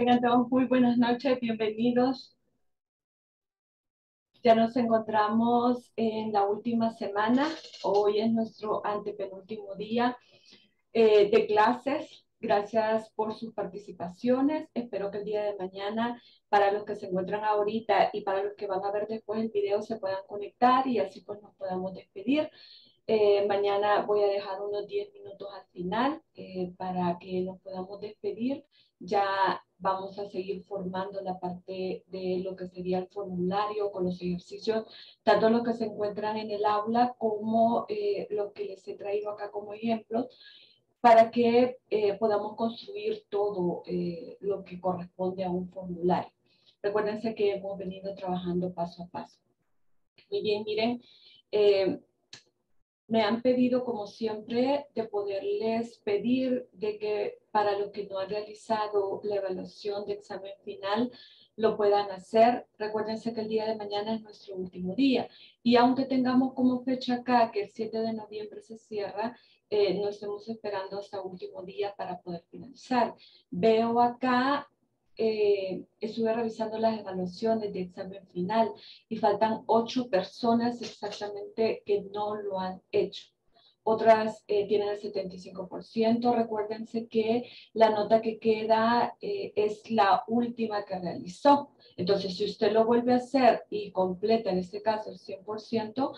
Tengan todos muy buenas noches, bienvenidos. Ya nos encontramos en la última semana. Hoy es nuestro antepenúltimo día de clases. Gracias por sus participaciones. Espero que el día de mañana, para los que se encuentran ahorita y para los que van a ver después el video, se puedan conectar y así pues nos podamos despedir. Mañana voy a dejar unos 10 minutos al final para que nos podamos despedir. Ya vamos a seguir formando la parte de lo que sería el formulario con los ejercicios, tanto los que se encuentran en el aula como los que les he traído acá como ejemplos, para que podamos construir todo lo que corresponde a un formulario. Recuérdense que hemos venido trabajando paso a paso. Muy bien, miren, me han pedido, como siempre, de poderles pedir de que para los que no han realizado la evaluación de examen final, lo puedan hacer. Recuérdense que el día de mañana es nuestro último día. Y aunque tengamos como fecha acá que el 7 de noviembre se cierra, nos estamos esperando hasta último día para poder finalizar. Veo acá, estuve revisando las evaluaciones de examen final y faltan 8 personas exactamente que no lo han hecho. Otras tienen el 75%. Recuérdense que la nota que queda es la última que realizó. Entonces, si usted lo vuelve a hacer y completa, en este caso, el 100%,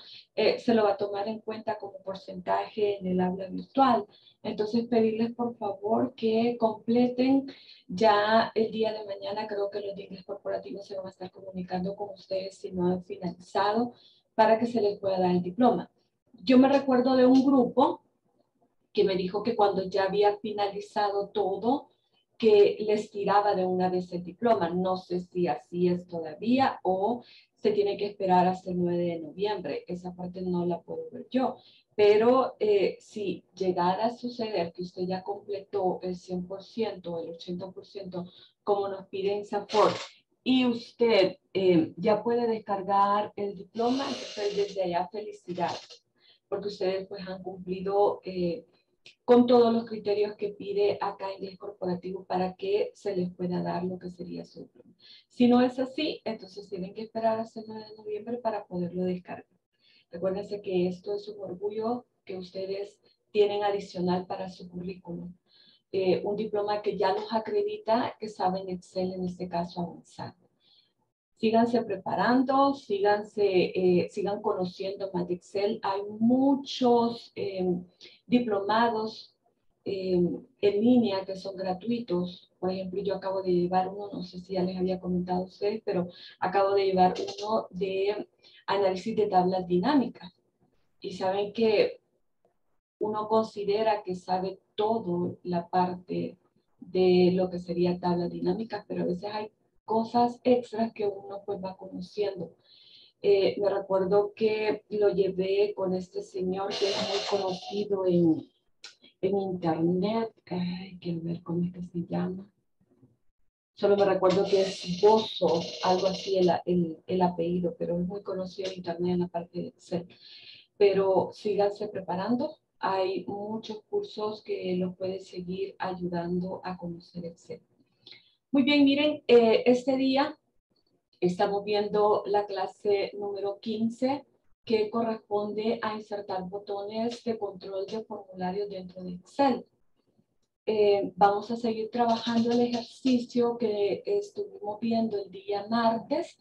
se lo va a tomar en cuenta como porcentaje en el aula virtual. Entonces, pedirles, por favor, que completen ya el día de mañana. Creo que los de Ingles Corporativos se van a estar comunicando con ustedes si no han finalizado para que se les pueda dar el diploma. Yo me recuerdo de un grupo que me dijo que cuando ya había finalizado todo, que les tiraba de una vez el diploma. No sé si así es todavía o se tiene que esperar hasta el 9 de noviembre. Esa parte no la puedo ver yo. Pero si llegara a suceder que usted ya completó el 100%, el 80%, como nos pide INSAFORP, y usted ya puede descargar el diploma, entonces desde allá felicidades, porque ustedes pues han cumplido con todos los criterios que pide acá Ingles Corporativo para que se les pueda dar lo que sería su diploma. Si no es así, entonces tienen que esperar hasta el 9 de noviembre para poderlo descargar. Recuérdense que esto es un orgullo que ustedes tienen adicional para su currículum. Un diploma que ya los acredita, que saben Excel en este caso avanzado. Síganse preparando, sigan conociendo más de Excel. Hay muchos diplomados en línea que son gratuitos. Por ejemplo, yo acabo de llevar uno, no sé si ya les había comentado a ustedes, pero acabo de llevar uno de análisis de tablas dinámicas. Y saben que uno considera que sabe toda la parte de lo que sería tablas dinámicas, pero a veces hay cosas extras que uno pues va conociendo. Me recuerdo que lo llevé con este señor que es muy conocido en internet. Ay, quiero ver cómo es que se llama. Solo me recuerdo que es Bozo, algo así el apellido, pero es muy conocido en internet en la parte de Excel. Pero síganse preparando. Hay muchos cursos que los pueden seguir ayudando a conocer Excel. Muy bien, miren, este día estamos viendo la clase número 15 que corresponde a insertar botones de control de formularios dentro de Excel. Vamos a seguir trabajando el ejercicio que estuvimos viendo el día martes.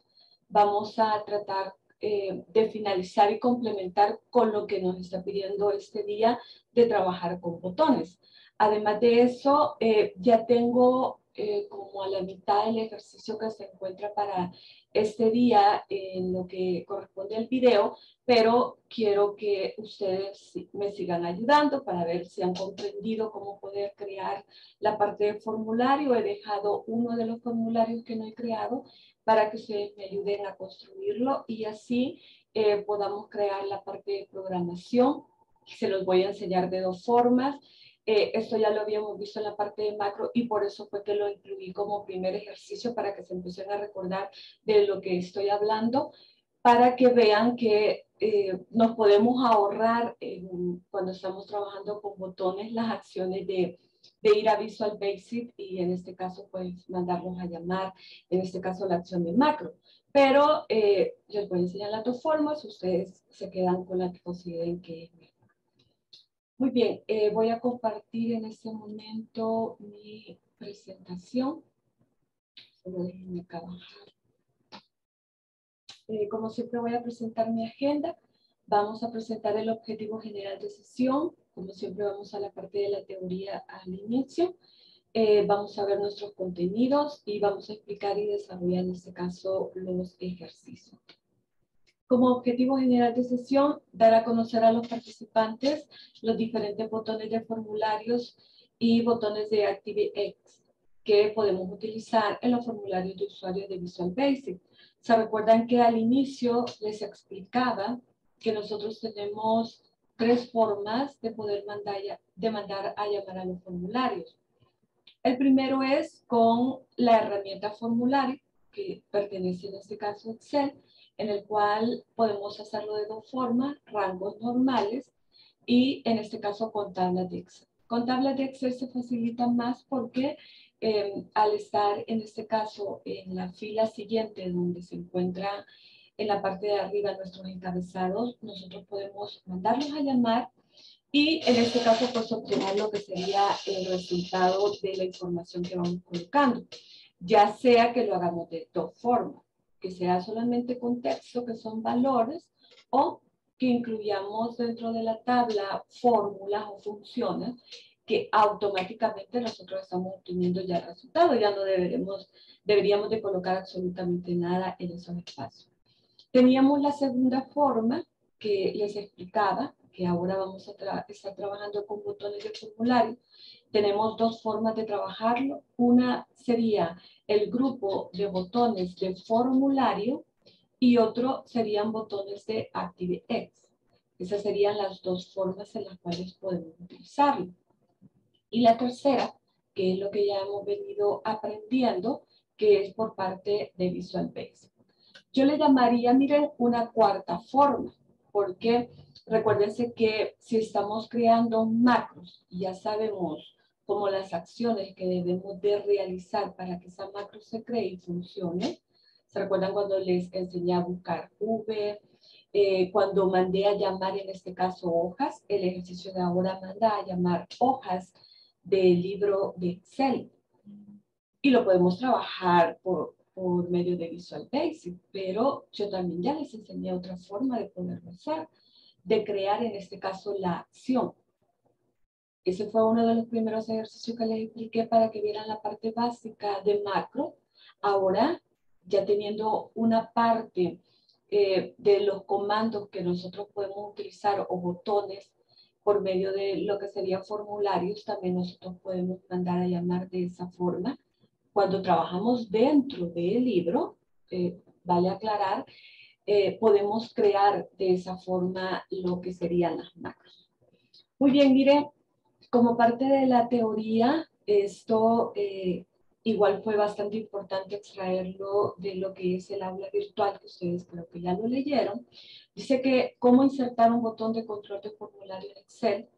Vamos a tratar de finalizar y complementar con lo que nos está pidiendo este día de trabajar con botones. Además de eso, ya tengo como a la mitad del ejercicio que se encuentra para este día en lo que corresponde al video, pero quiero que ustedes me sigan ayudando para ver si han comprendido cómo poder crear la parte del formulario. He dejado uno de los formularios que no he creado para que ustedes me ayuden a construirlo y así podamos crear la parte de programación. Se los voy a enseñar de dos formas. Esto ya lo habíamos visto en la parte de macro y por eso fue que lo incluí como primer ejercicio para que se empiecen a recordar de lo que estoy hablando, para que vean que nos podemos ahorrar cuando estamos trabajando con botones las acciones de de ir a Visual Basic y en este caso pues mandarlos a llamar, en este caso la acción de macro. Pero les voy a enseñar las dos formas, ustedes se quedan con la que consideren que es mejor. Muy bien, voy a compartir en este momento mi presentación. Solo déjenme acá bajar. Como siempre voy a presentar mi agenda. Vamos a presentar el objetivo general de sesión. Como siempre vamos a la parte de la teoría al inicio. Vamos a ver nuestros contenidos y vamos a explicar y desarrollar en este caso los ejercicios. Como objetivo general de sesión, dar a conocer a los participantes los diferentes botones de formularios y botones de ActiveX que podemos utilizar en los formularios de usuarios de Visual Basic. ¿Se recuerdan que al inicio les explicaba que nosotros tenemos tres formas de poder mandar a llamar a los formularios? El primero es con la herramienta formulario, que pertenece en este caso a Excel, en el cual podemos hacerlo de dos formas, rangos normales y en este caso con tablas de Excel. Con tablas de Excel se facilita más porque al estar en este caso en la fila siguiente donde se encuentra en la parte de arriba nuestros encabezados, nosotros podemos mandarlos a llamar y en este caso pues obtener lo que sería el resultado de la información que vamos colocando, ya sea que lo hagamos de dos formas, que sea solamente con texto, que son valores, o que incluyamos dentro de la tabla fórmulas o funciones que automáticamente nosotros estamos obteniendo ya el resultado, ya no deberíamos de colocar absolutamente nada en esos espacios. Teníamos la segunda forma que les explicaba, que ahora vamos a estar trabajando con botones de formulario. Tenemos dos formas de trabajarlo. Una sería el grupo de botones de formulario y otro serían botones de ActiveX. Esas serían las dos formas en las cuales podemos utilizarlo. Y la tercera, que es lo que ya hemos venido aprendiendo, que es por parte de Visual Basic. Yo le llamaría, miren, una cuarta forma, porque recuérdense que si estamos creando macros y ya sabemos como las acciones que debemos de realizar para que esa macro se cree y funcione. ¿Se recuerdan cuando les enseñé a buscar V? Cuando mandé a llamar, en este caso, hojas. El ejercicio de ahora manda a llamar hojas del libro de Excel. Y lo podemos trabajar por medio de Visual Basic. Pero yo también ya les enseñé otra forma de poderlo hacer, de crear, en este caso, la acción. Ese fue uno de los primeros ejercicios que les expliqué para que vieran la parte básica de macro. Ahora, ya teniendo una parte de los comandos que nosotros podemos utilizar o botones por medio de lo que serían formularios, también nosotros podemos mandar a llamar de esa forma. Cuando trabajamos dentro del libro, vale aclarar, podemos crear de esa forma lo que serían las macros. Muy bien, miren. Como parte de la teoría, esto igual fue bastante importante extraerlo de lo que es el aula virtual, que ustedes creo que ya lo leyeron. Dice que cómo insertar un botón de control de formulario en Excel.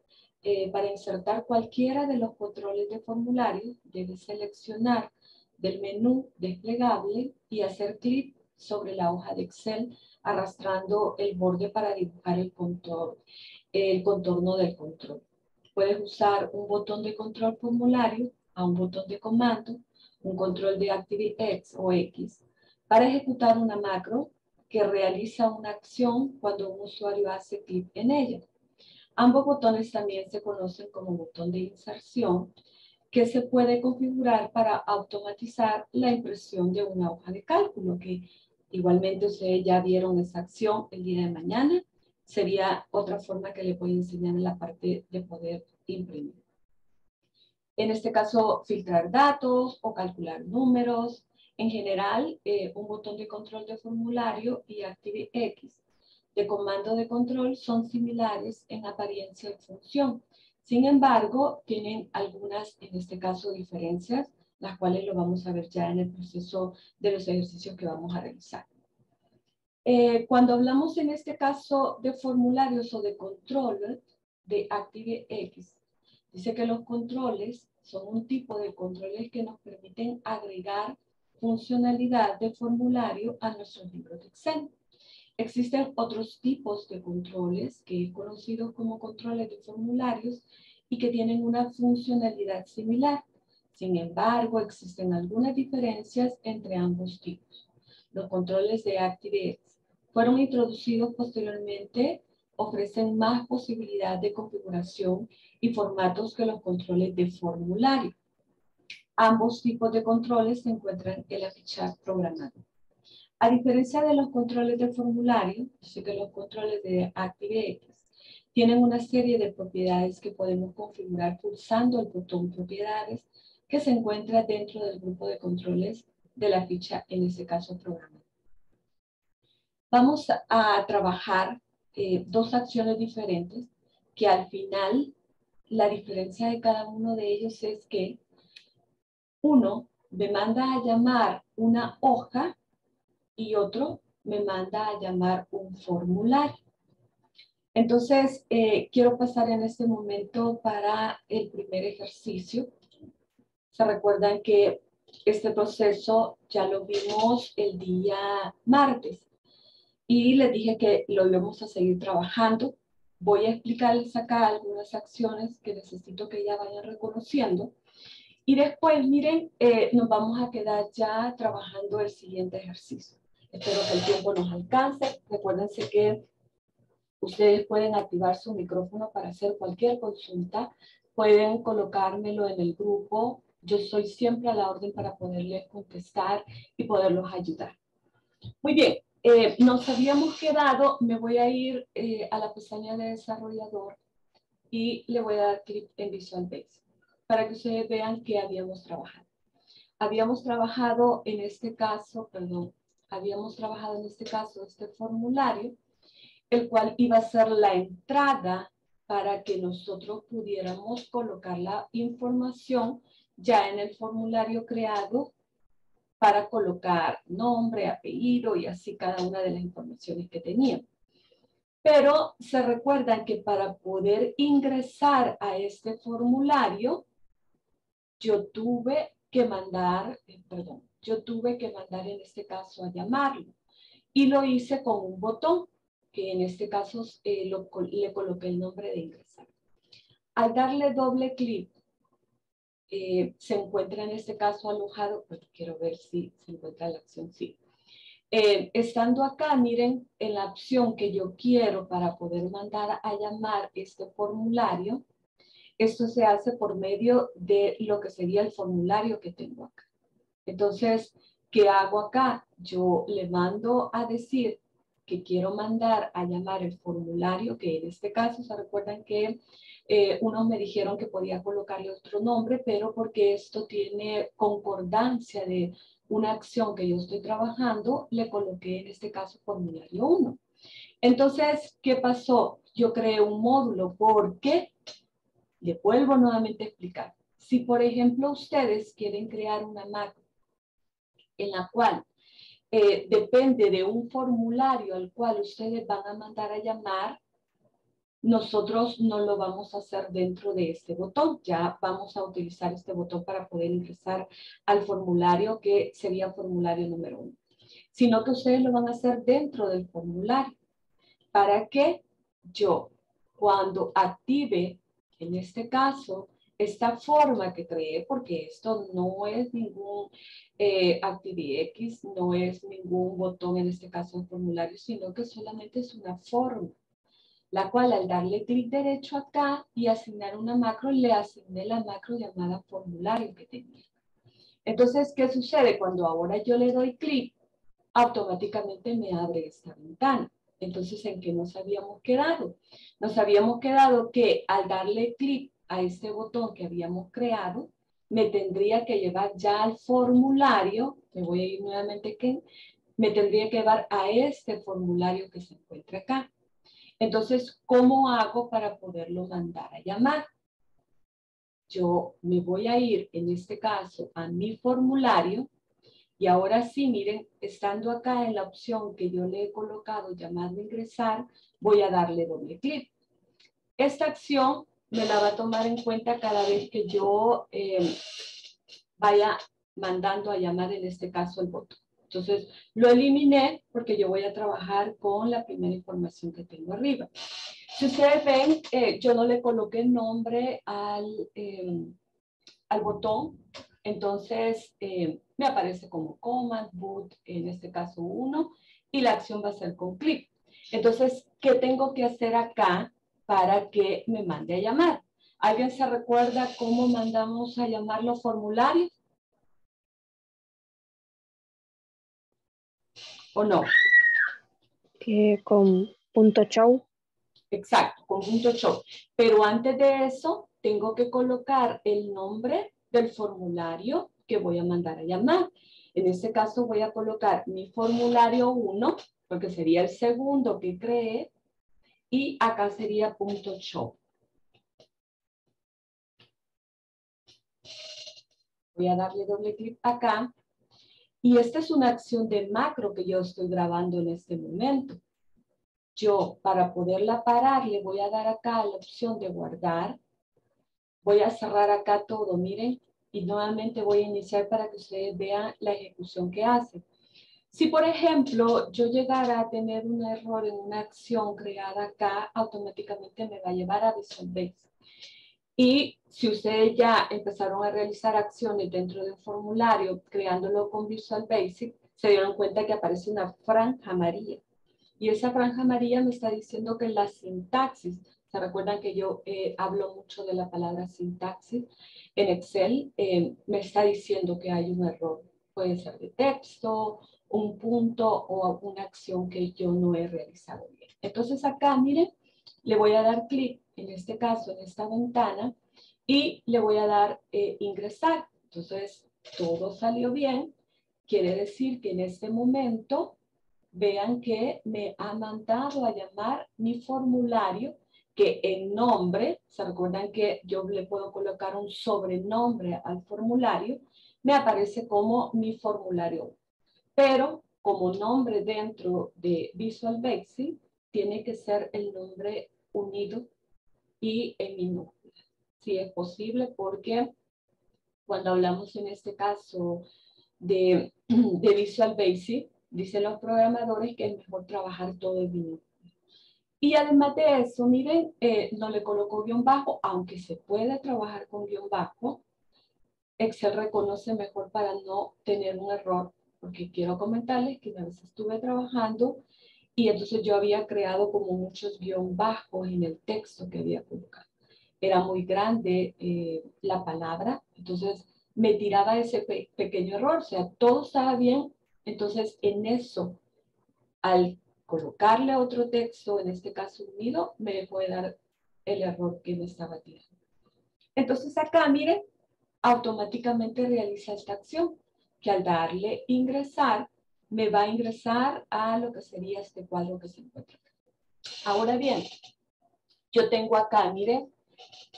Para insertar cualquiera de los controles de formulario, debe seleccionar del menú desplegable y hacer clic sobre la hoja de Excel, arrastrando el borde para dibujar el contorno del control. Puedes usar un botón de control formulario a un botón de comando, un control de ActiveX o X, para ejecutar una macro que realiza una acción cuando un usuario hace clic en ella. Ambos botones también se conocen como botón de inserción, que se puede configurar para automatizar la impresión de una hoja de cálculo, que igualmente ustedes ya vieron esa acción el día de mañana. Sería otra forma que le voy a enseñar en la parte de poder imprimir. En este caso, filtrar datos o calcular números. En general, un botón de control de formulario y ActiveX de comando de control son similares en apariencia y función. Sin embargo, tienen algunas, en este caso, diferencias, las cuales lo vamos a ver ya en el proceso de los ejercicios que vamos a realizar. Cuando hablamos en este caso de formularios o de control de ActiveX, Dice que los controles son un tipo de controles que nos permiten agregar funcionalidad de formulario a nuestros libros de Excel. Existen otros tipos de controles que son conocidos como controles de formularios y que tienen una funcionalidad similar. Sin embargo, existen algunas diferencias entre ambos tipos. Los controles de ActiveX fueron introducidos posteriormente, ofrecen más posibilidad de configuración y formatos que los controles de formulario. Ambos tipos de controles se encuentran en la ficha programada. A diferencia de los controles de formulario, dice que los controles de ActiveX tienen una serie de propiedades que podemos configurar pulsando el botón Propiedades que se encuentra dentro del grupo de controles de la ficha, en este caso programada. Vamos a trabajar dos acciones diferentes que al final la diferencia de cada uno de ellos es que uno me manda a llamar una hoja y otro me manda a llamar un formulario. Entonces, quiero pasar en este momento para el primer ejercicio. Se recuerdan que este proceso ya lo vimos el día martes y les dije que lo íbamos a seguir trabajando. Voy a explicarles acá algunas acciones que necesito que ya vayan reconociendo. Y después, miren, nos vamos a quedar ya trabajando el siguiente ejercicio. Espero que el tiempo nos alcance. Recuérdense que ustedes pueden activar su micrófono para hacer cualquier consulta. Pueden colocármelo en el grupo. Yo soy siempre a la orden para poderles contestar y poderlos ayudar. Muy bien, nos habíamos quedado, me voy a ir a la pestaña de desarrollador y le voy a dar clic en Visual Basic, para que ustedes vean que habíamos trabajado. Habíamos trabajado en este caso este formulario, el cual iba a ser la entrada para que nosotros pudiéramos colocar la información ya en el formulario creado para colocar nombre, apellido y así cada una de las informaciones que teníamos. Pero se recuerdan que para poder ingresar a este formulario, yo tuve que mandar en este caso a llamarlo y lo hice con un botón que en este caso le coloqué el nombre de ingresar. Al darle doble clic, se encuentra en este caso alojado, porque quiero ver si se encuentra la opción sí. Estando acá, miren, en la opción que yo quiero para poder mandar a llamar este formulario, esto se hace por medio de lo que sería el formulario que tengo acá. Entonces, ¿qué hago acá? Yo le mando a decir que quiero mandar a llamar el formulario, que en este caso, se recuerdan que unos me dijeron que podía colocarle otro nombre, pero porque esto tiene concordancia de una acción que yo estoy trabajando, le coloqué en este caso formulario 1. Entonces, ¿qué pasó? Yo creé un módulo porque, le vuelvo nuevamente a explicar, si por ejemplo ustedes quieren crear una macro en la cual depende de un formulario al cual ustedes van a mandar a llamar, nosotros no lo vamos a hacer dentro de este botón. Ya vamos a utilizar este botón para poder ingresar al formulario que sería formulario número 1. Sino que ustedes lo van a hacer dentro del formulario. Para que yo, cuando active, en este caso, esta forma que creé, porque esto no es ningún ActiveX, no es ningún botón en este caso de formulario, sino que solamente es una forma, la cual al darle clic derecho acá y asignar una macro, le asigné la macro llamada formulario que tenía. Entonces, ¿qué sucede? Cuando ahora yo le doy clic, automáticamente me abre esta ventana. Entonces, ¿en qué nos habíamos quedado? Nos habíamos quedado que al darle clic a este botón que habíamos creado, me tendría que llevar ya al formulario, me voy a ir nuevamente aquí, me tendría que llevar a este formulario que se encuentra acá. Entonces, ¿cómo hago para poderlo mandar a llamar? Yo me voy a ir, en este caso, a mi formulario. Y ahora sí, miren, estando acá en la opción que yo le he colocado, llamado ingresar, voy a darle doble clic. Esta acción me la va a tomar en cuenta cada vez que yo vaya mandando a llamar, en este caso, el botón. Entonces, lo eliminé porque yo voy a trabajar con la primera información que tengo arriba. Si ustedes ven, yo no le coloqué nombre al botón, entonces me aparece como command, boot, en este caso 1, y la acción va a ser con clic. Entonces, ¿qué tengo que hacer acá para que me mande a llamar? ¿Alguien se recuerda cómo mandamos a llamar los formularios? ¿O no? Con punto show. Exacto, con punto show. Pero antes de eso, tengo que colocar el nombre del formulario que voy a mandar a llamar. En este caso voy a colocar mi formulario 1, porque sería el segundo que creé, y acá sería punto show. Voy a darle doble clic acá. Y esta es una acción de macro que yo estoy grabando en este momento. Yo, para poderla parar, le voy a dar acá la opción de guardar. Voy a cerrar acá todo, miren. Y nuevamente voy a iniciar para que ustedes vean la ejecución que hace. Si, por ejemplo, yo llegara a tener un error en una acción creada acá, automáticamente me va a llevar a Visual Basic. Y si ustedes ya empezaron a realizar acciones dentro de un formulario, creándolo con Visual Basic, se dieron cuenta que aparece una franja amarilla. Y esa franja amarilla me está diciendo que la sintaxis, ¿se recuerdan que yo hablo mucho de la palabra sintaxis en Excel? Me está diciendo que hay un error. Puede ser de texto, un punto o alguna acción que yo no he realizado bien. Entonces acá, miren, le voy a dar clic, en este caso, en esta ventana, y le voy a dar ingresar. Entonces, todo salió bien. Quiere decir que en este momento, vean que me ha mandado a llamar mi formulario, que en nombre, ¿se recuerdan que yo le puedo colocar un sobrenombre al formulario? Me aparece como mi formulario. Pero, como nombre dentro de Visual Basic, tiene que ser el nombre unido y en minúscula, si es posible, porque cuando hablamos en este caso de Visual Basic, dicen los programadores que es mejor trabajar todo en minúscula. Y además de eso, miren, no le colocó guión bajo, aunque se puede trabajar con guión bajo. Excel reconoce mejor para no tener un error, porque quiero comentarles que una vez estuve trabajando y entonces yo había creado como muchos guión bajos en el texto que había colocado. Era muy grande la palabra, entonces me tiraba ese pequeño error. O sea, todo estaba bien. Entonces, en eso, al colocarle otro texto, en este caso unido, me dejó de dar el error que me estaba tirando. Entonces acá, miren, automáticamente realiza esta acción, que al darle ingresar, me va a ingresar a lo que sería este cuadro que se encuentra acá. Ahora bien, yo tengo acá, miren,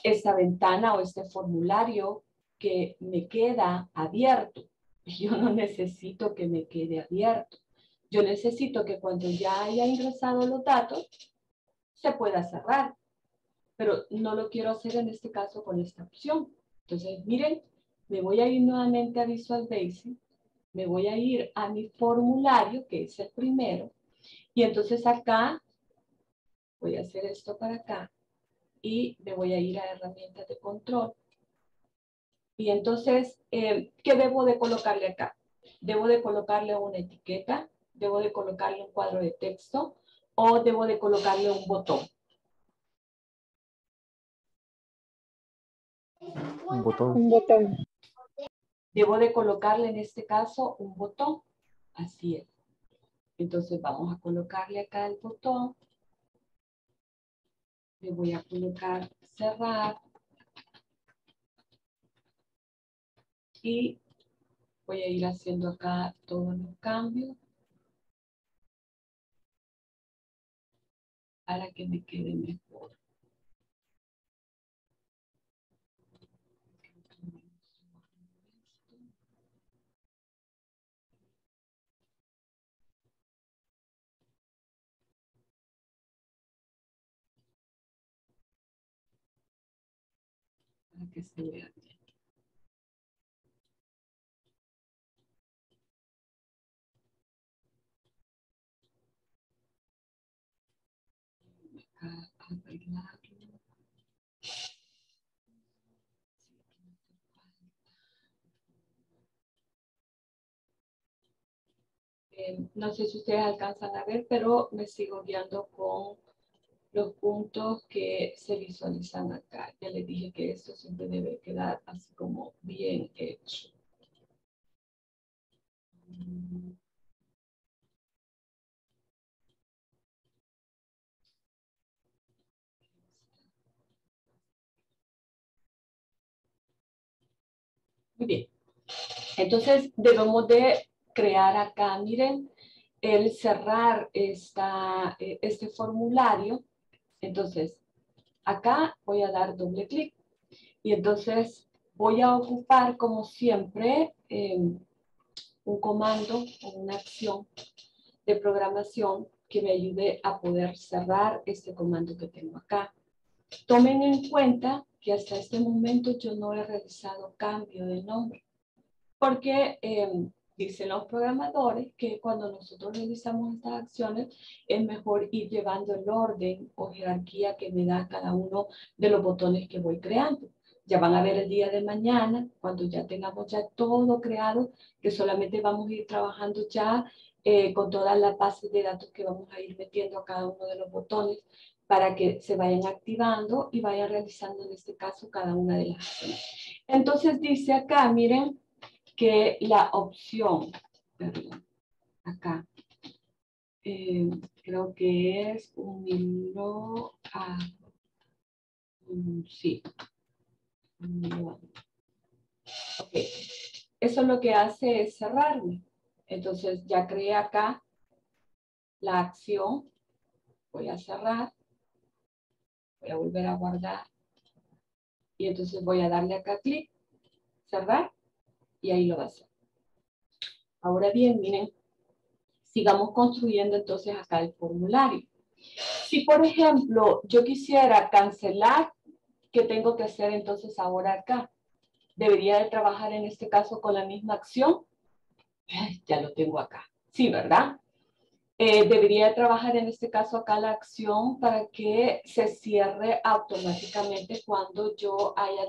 esta ventana o este formulario que me queda abierto. Yo no necesito que me quede abierto. Yo necesito que cuando ya haya ingresado los datos, se pueda cerrar. Pero no lo quiero hacer en este caso con esta opción. Entonces, miren, me voy a ir nuevamente a Visual Basic. Me voy a ir a mi formulario, que es el primero. Y entonces acá, voy a hacer esto para acá. Y me voy a ir a herramientas de control. Y entonces, ¿qué debo de colocarle acá? Debo de colocarle una etiqueta. Debo de colocarle un cuadro de texto. O debo de colocarle un botón. Un botón. Un botón. Debo de colocarle en este caso un botón. Así es. Entonces vamos a colocarle acá el botón. Le voy a colocar cerrar. Y voy a ir haciendo acá todos los cambios para que me quede mejor. para que se vea bien. Acá arreglarlo. No sé si ustedes alcanzan a ver, pero me sigo guiando con los puntos que se visualizan acá. Ya les dije que esto siempre debe quedar así como bien hecho. Muy bien. Entonces debemos de crear acá, miren, el cerrar este formulario. Entonces, acá voy a dar doble clic y entonces voy a ocupar, como siempre, un comando o una acción de programación que me ayude a poder cerrar este comando que tengo acá. Tomen en cuenta que hasta este momento yo no he realizado cambio de nombre, porque dicen los programadores que cuando nosotros realizamos estas acciones es mejor ir llevando el orden o jerarquía que me da cada uno de los botones que voy creando. Ya van a ver el día de mañana, cuando ya tengamos ya todo creado, que solamente vamos a ir trabajando ya con todas las bases de datos que vamos a ir metiendo a cada uno de los botones para que se vayan activando y vayan realizando en este caso cada una de las acciones. Entonces dice acá, miren, que la opción, perdón, acá, creo que es unirlo a, sí, unirlo a. Ok, eso lo que hace es cerrarme. Entonces ya creé acá la acción, voy a cerrar, voy a volver a guardar y entonces voy a darle acá clic, cerrar. Y ahí lo va a hacer. Ahora bien, miren, sigamos construyendo entonces acá el formulario. Si, por ejemplo, yo quisiera cancelar, ¿qué tengo que hacer entonces ahora acá? ¿Debería de trabajar en este caso con la misma acción? Ya lo tengo acá. Sí, ¿verdad? Debería de trabajar en este caso acá la acción para que se cierre automáticamente cuando yo haya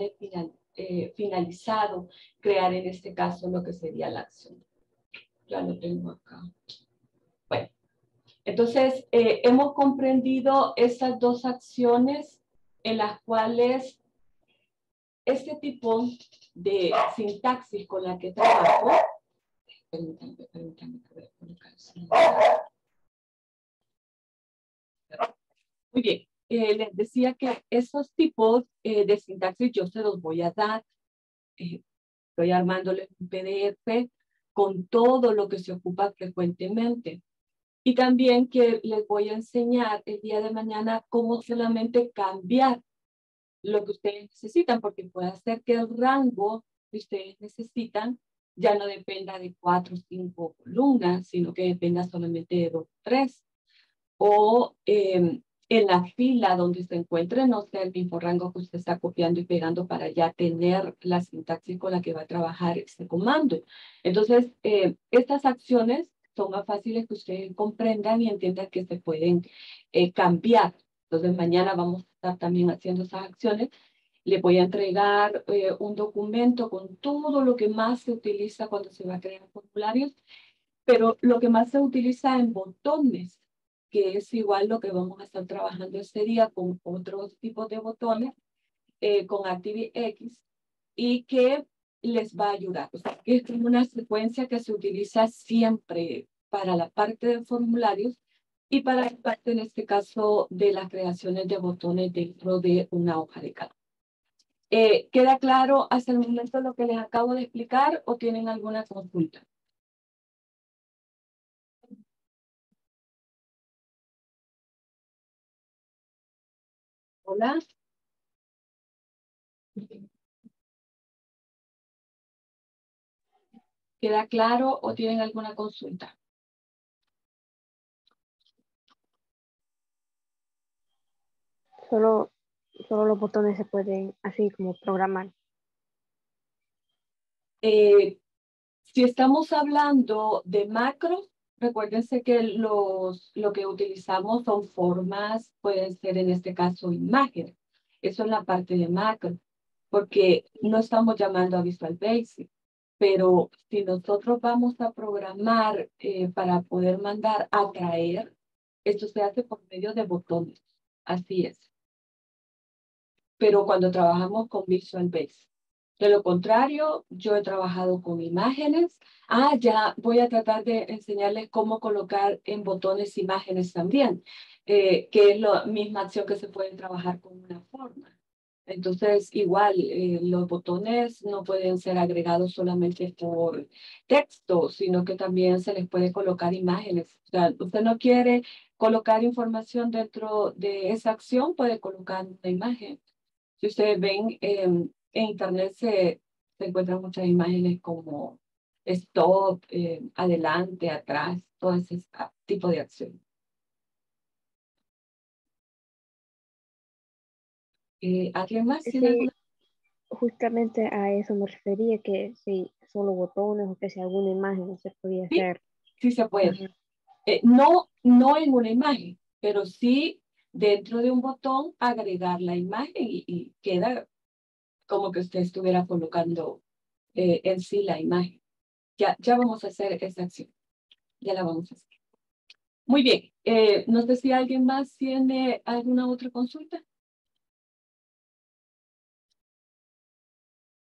finalizado crear en este caso lo que sería la acción. Ya lo tengo acá. Bueno, entonces hemos comprendido estas dos acciones en las cuales este tipo de sintaxis con la que trabajo, permítanme que voy a colocar el celular. Muy bien. Les decía que esos tipos de sintaxis yo se los voy a dar. Estoy armándoles un PDF con todo lo que se ocupa frecuentemente. Y también que les voy a enseñar el día de mañana cómo solamente cambiar lo que ustedes necesitan, porque puede ser que el rango que ustedes necesitan ya no dependa de 4 o 5 columnas, sino que dependa solamente de 2 o 3. O en la fila donde se encuentre, no sea el mismo rango que usted está copiando y pegando para ya tener la sintaxis con la que va a trabajar este comando. Entonces, estas acciones son más fáciles que ustedes comprendan y entiendan que se pueden cambiar. Entonces, mañana vamos a estar también haciendo esas acciones. Le voy a entregar un documento con todo lo que más se utiliza cuando se va a crear formularios, pero lo que más se utiliza en botones, que es igual lo que vamos a estar trabajando este día con otros tipos de botones, con ActiveX, y que les va a ayudar. O sea, es como una secuencia que se utiliza siempre para la parte de formularios y para la parte, en este caso, de las creaciones de botones dentro de una hoja de cálculo. ¿Queda claro hasta el momento lo que les acabo de explicar o tienen alguna consulta? Hola. ¿Queda claro o tienen alguna consulta? Solo solo los botones se pueden así como programar? Si estamos hablando de macros, recuérdense que lo que utilizamos son formas, pueden ser en este caso imágenes. Eso es la parte de macro, porque no estamos llamando a Visual Basic, pero si nosotros vamos a programar para poder mandar a traer, esto se hace por medio de botones, así es. Pero cuando trabajamos con Visual Basic. De lo contrario, yo he trabajado con imágenes. Ya voy a tratar de enseñarles cómo colocar en botones imágenes también, que es la misma acción que se puede trabajar con una forma. Entonces, igual, los botones no pueden ser agregados solamente por texto, sino que también se les puede colocar imágenes. O sea, usted no quiere colocar información dentro de esa acción, puede colocar una imagen. Si ustedes ven... en internet se encuentran muchas imágenes como stop, adelante, atrás, todo ese tipo de acción. ¿Alguien más? Sí, justamente a eso me refería, que si solo botones o que si alguna imagen no se podía hacer. Sí, se puede. No en una imagen, pero sí dentro de un botón agregar la imagen y queda... como que usted estuviera colocando en sí la imagen. Ya vamos a hacer esa acción. Ya la vamos a hacer. Muy bien. No sé si alguien más tiene alguna otra consulta.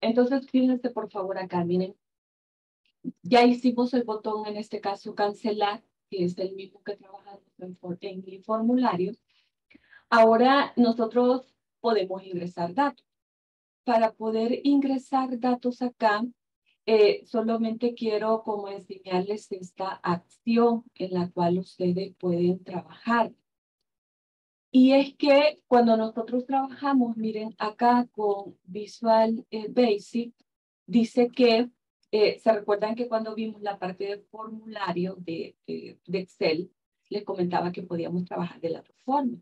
Entonces, fíjense por favor acá, miren. Ya hicimos el botón, en este caso, cancelar, que es el mismo que trabajamos en mi formulario. Ahora nosotros podemos ingresar datos. Para poder ingresar datos acá, solamente quiero como enseñarles esta acción en la cual ustedes pueden trabajar. Y es que cuando nosotros trabajamos, miren, acá con Visual Basic, dice que, ¿se recuerdan que cuando vimos la parte de formulario de Excel, les comentaba que podíamos trabajar de las dos formas?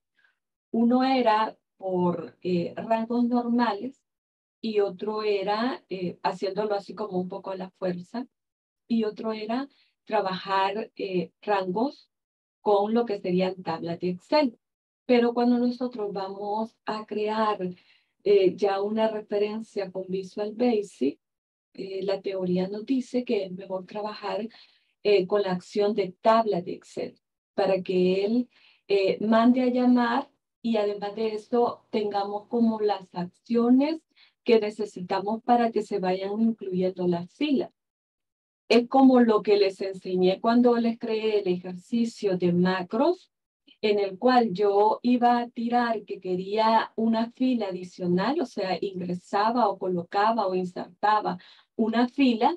Uno era por rangos normales, y otro era, haciéndolo así como un poco a la fuerza, y otro era trabajar rangos con lo que serían tablas de Excel. Pero cuando nosotros vamos a crear ya una referencia con Visual Basic, la teoría nos dice que es mejor trabajar con la acción de tablas de Excel, para que él mande a llamar, y además de eso tengamos como las acciones que necesitamos para que se vayan incluyendo las filas. Es como lo que les enseñé cuando les creé el ejercicio de macros, en el cual yo iba a tirar que quería una fila adicional, o sea, ingresaba o colocaba o insertaba una fila,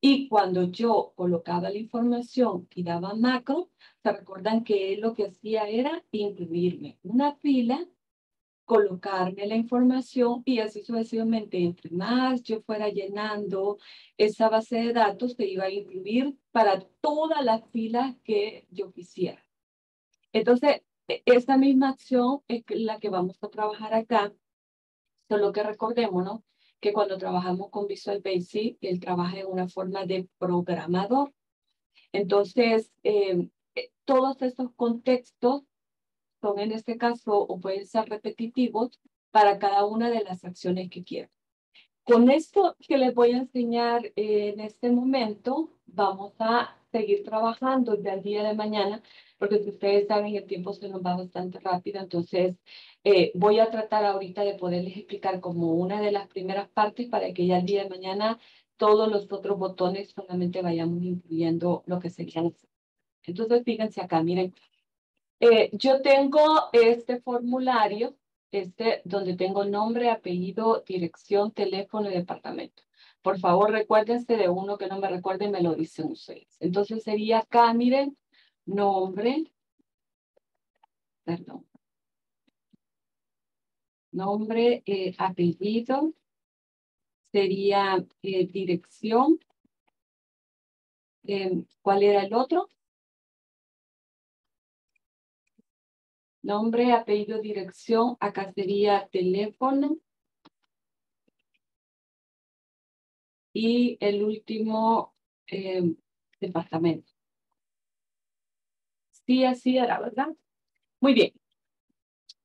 y cuando yo colocaba la información y daba macro, ¿se recuerdan que lo que hacía era incluirme una fila, colocarme la información y así sucesivamente? Entre más yo fuera llenando esa base de datos, te iba a incluir para todas las filas que yo quisiera. Entonces, esta misma acción es la que vamos a trabajar acá, solo que recordémonos que cuando trabajamos con Visual Basic, él trabaja en una forma de programador. Entonces, todos estos contextos son en este caso o pueden ser repetitivos para cada una de las acciones que quieran. Con esto que les voy a enseñar en este momento, vamos a seguir trabajando desde el día de mañana, porque si ustedes saben, el tiempo se nos va bastante rápido, entonces voy a tratar ahorita de poderles explicar como una de las primeras partes para que ya el día de mañana todos los otros botones solamente vayamos incluyendo lo que serían. Entonces, fíjense acá, miren. Yo tengo este formulario, donde tengo nombre, apellido, dirección, teléfono y departamento. Por favor, recuérdense de uno que no me recuerde, me lo dicen ustedes. Entonces sería acá, miren, nombre, apellido, sería dirección. ¿Cuál era el otro? Nombre, apellido, dirección, acá sería teléfono. Y el último departamento. Sí, así era, ¿verdad? Muy bien.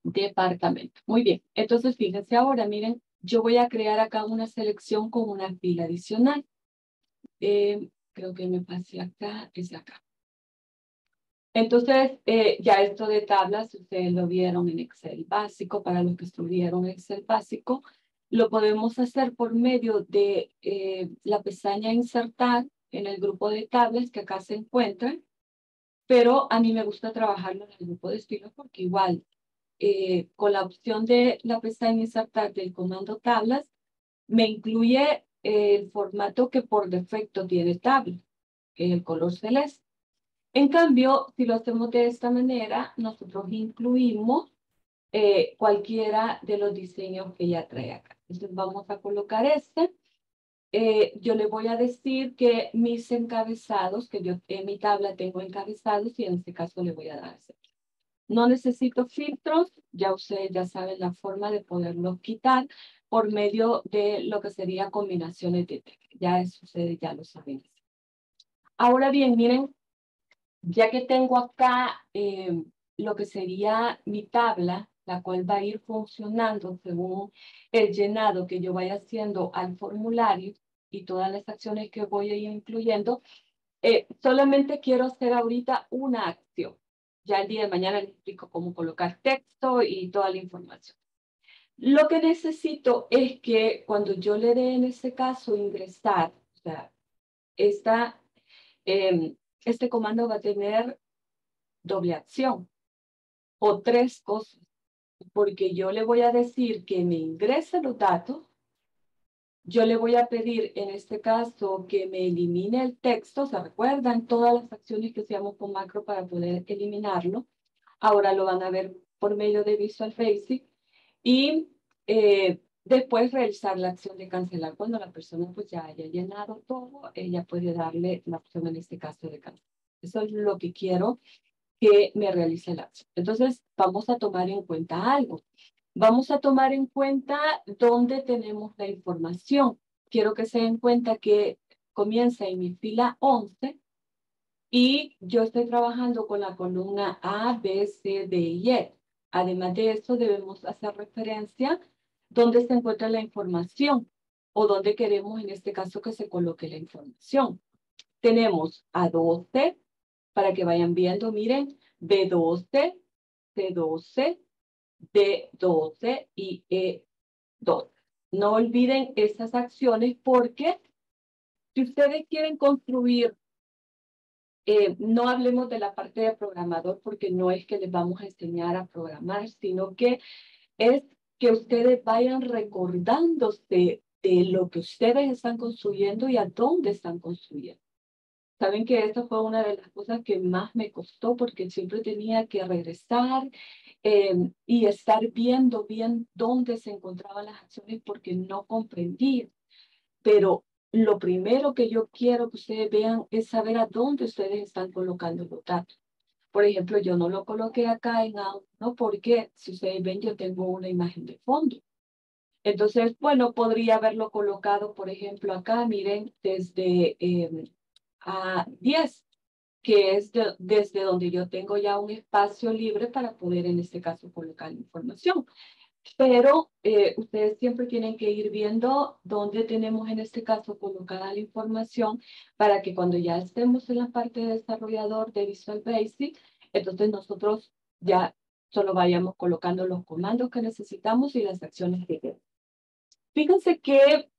Departamento. Muy bien. Entonces, fíjense ahora, miren, yo voy a crear acá una selección con una fila adicional. Creo que me pasé acá, es acá. Entonces, ya esto de tablas, ustedes lo vieron en Excel básico, para los que estudiaron Excel básico, lo podemos hacer por medio de la pestaña insertar en el grupo de tablas que acá se encuentran, pero a mí me gusta trabajarlo en el grupo de estilos porque igual con la opción de la pestaña insertar del comando tablas, me incluye el formato que por defecto tiene tabla, que es el color celeste. En cambio, si lo hacemos de esta manera, nosotros incluimos cualquiera de los diseños que ya trae acá. Entonces vamos a colocar este. Yo le voy a decir que mis encabezados, que yo en mi tabla tengo encabezados y en este caso le voy a dar aceptar. No necesito filtros, ya ustedes ya saben la forma de poderlos quitar por medio de lo que sería combinaciones de teclas. Ya eso ustedes ya lo saben. Ahora bien, miren, ya que tengo acá lo que sería mi tabla, la cual va a ir funcionando según el llenado que yo vaya haciendo al formulario y todas las acciones que voy a ir incluyendo, solamente quiero hacer ahorita una acción. Ya el día de mañana les explico cómo colocar texto y toda la información. Lo que necesito es que cuando yo le dé en este caso ingresar, o sea, este comando va a tener doble acción o tres cosas, porque yo le voy a decir que me ingrese los datos, yo le voy a pedir en este caso que me elimine el texto, ¿se recuerdan? Todas las acciones que hacíamos con macro para poder eliminarlo, ahora lo van a ver por medio de Visual Basic y después realizar la acción de cancelar. Cuando la persona pues ya haya llenado todo, ella puede darle la opción en este caso de cancelar. Eso es lo que quiero que me realice la acción. Entonces vamos a tomar en cuenta algo. Vamos a tomar en cuenta dónde tenemos la información. Quiero que se den cuenta que comienza en mi fila 11 y yo estoy trabajando con la columna A, B, C, D y E. Además de eso debemos hacer referencia dónde se encuentra la información o dónde queremos en este caso que se coloque la información. Tenemos A12, para que vayan viendo, miren, B12, C12, D12 y E12. No olviden estas acciones porque si ustedes quieren construir, no hablemos de la parte de programador porque no es que les vamos a enseñar a programar, sino que es que ustedes vayan recordándose de lo que ustedes están construyendo y a dónde están construyendo. Saben que esta fue una de las cosas que más me costó porque siempre tenía que regresar y estar viendo bien dónde se encontraban las acciones porque no comprendía. Pero lo primero que yo quiero que ustedes vean es saber a dónde ustedes están colocando los datos. Por ejemplo, yo no lo coloqué acá en A1 porque, si ustedes ven, yo tengo una imagen de fondo. Entonces, bueno, podría haberlo colocado, por ejemplo, acá, miren, desde A10, que es desde donde yo tengo ya un espacio libre para poder, en este caso, colocar información. Pero ustedes siempre tienen que ir viendo dónde tenemos en este caso colocada la información para que cuando ya estemos en la parte de desarrollador de Visual Basic, entonces nosotros ya solo vayamos colocando los comandos que necesitamos y las acciones que queremos. Fíjense que